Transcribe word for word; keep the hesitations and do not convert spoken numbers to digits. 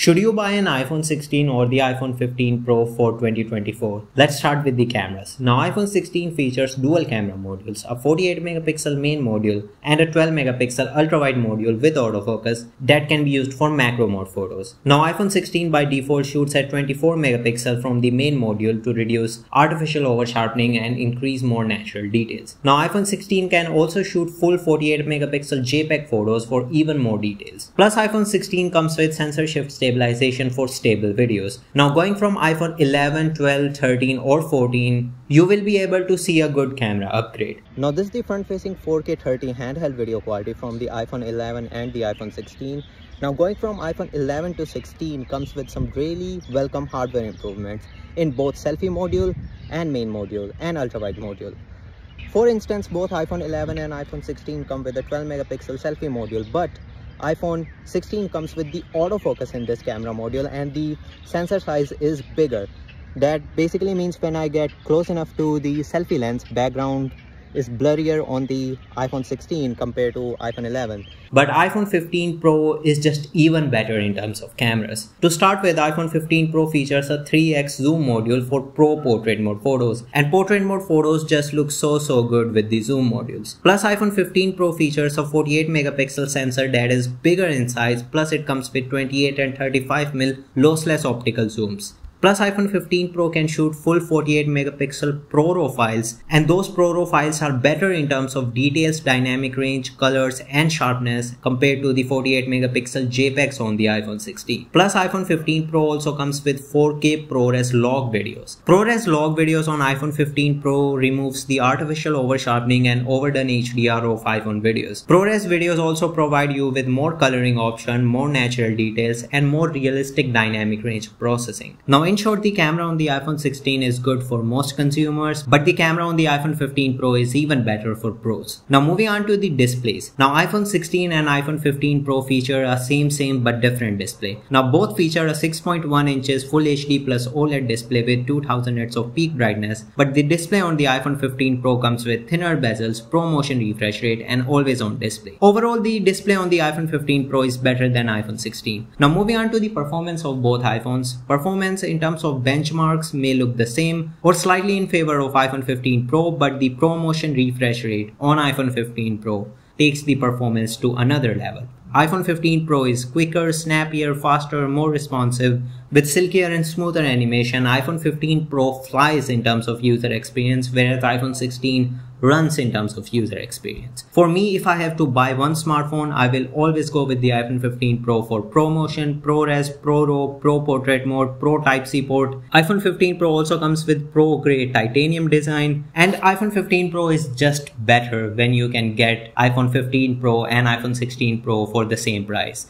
Should you buy an iPhone sixteen or the iPhone fifteen Pro for twenty twenty-four? Let's start with the cameras. Now iPhone sixteen features dual camera modules, a forty-eight megapixel main module and a twelve megapixel ultra-wide module with autofocus that can be used for macro mode photos. Now iPhone sixteen by default shoots at twenty-four megapixel from the main module to reduce artificial oversharpening and increase more natural details. Now iPhone sixteen can also shoot full forty-eight megapixel JPEG photos for even more details. Plus iPhone sixteen comes with Sensor Shift stabilization for stable videos. Now going from iPhone eleven, twelve, thirteen or fourteen, you will be able to see a good camera upgrade. Now this is the front facing four K thirty handheld video quality from the iPhone eleven and the iPhone sixteen. Now going from iPhone eleven to sixteen comes with some really welcome hardware improvements in both selfie module and main module and ultra-wide module. For instance, both iPhone eleven and iPhone sixteen come with a twelve megapixel selfie module, but iPhone sixteen comes with the autofocus in this camera module and the sensor size is bigger. That basically means when I get close enough to the selfie lens, background is blurrier on the iPhone sixteen compared to iPhone eleven. But iPhone fifteen Pro is just even better in terms of cameras. To start with, iPhone fifteen Pro features a three X zoom module for pro portrait mode photos, and portrait mode photos just look so so good with the zoom modules. Plus iPhone fifteen Pro features a forty-eight megapixel sensor that is bigger in size, plus it comes with twenty-eight and thirty-five millimeter lossless optical zooms. Plus iPhone fifteen Pro can shoot full forty-eight megapixel Pro-RAW files, and those Pro-RAW files are better in terms of details, dynamic range, colors and sharpness compared to the forty-eight megapixel JPEGs on the iPhone sixteen. Plus iPhone fifteen Pro also comes with four K PRO-Res LOG videos. PRO-Res LOG videos on iPhone fifteen Pro removes the artificial over-sharpening and overdone H D R of iPhone videos. PRO-Res videos also provide you with more coloring option, more natural details and more realistic dynamic range processing. Now in short, the camera on the iPhone sixteen is good for most consumers, but the camera on the iPhone fifteen Pro is even better for pros. Now moving on to the displays. Now iPhone sixteen and iPhone fifteen Pro feature a same same but different display. Now both feature a six point one inches Full H D plus OLED display with two thousand nits of peak brightness, but the display on the iPhone fifteen Pro comes with thinner bezels, Pro-Motion refresh rate and always on display. Overall, the display on the iPhone fifteen Pro is better than iPhone sixteen. Now moving on to the performance of both iPhones. Performance in terms of benchmarks may look the same or slightly in favor of iPhone fifteen Pro, but the Pro-Motion refresh rate on iPhone fifteen Pro takes the performance to another level. iPhone fifteen Pro is quicker, snappier, faster, more responsive. With silkier and smoother animation, iPhone fifteen Pro flies in terms of user experience, whereas iPhone sixteen runs in terms of user experience. For me, if I have to buy one smartphone, I will always go with the iPhone fifteen Pro for Pro-Motion, Pro-Res, Pro-RAW, Pro Portrait Mode, Pro Type-C port. iPhone fifteen Pro also comes with Pro Grey Titanium design, and iPhone fifteen Pro is just better when you can get iPhone fifteen Pro and iPhone sixteen Pro for the same price.